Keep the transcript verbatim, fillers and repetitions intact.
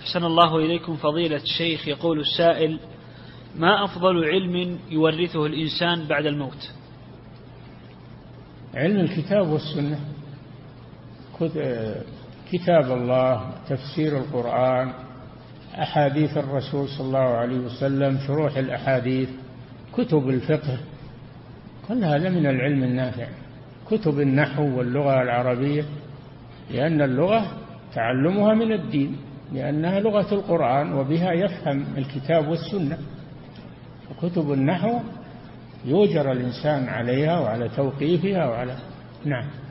أحسن الله إليكم فضيلة الشيخ. يقول السائل: ما أفضل علم يورثه الإنسان بعد الموت؟ علم الكتاب والسنة، كتاب الله، تفسير القرآن، أحاديث الرسول صلى الله عليه وسلم، شروح الأحاديث، كتب الفقه، كل هذا من العلم النافع. كتب النحو واللغة العربية، لأن اللغة تعلمها من الدين، لأنها لغة القرآن وبها يفهم الكتاب والسنة. وكتب النحو يؤجر الإنسان عليها وعلى توقيفها وعلى نعم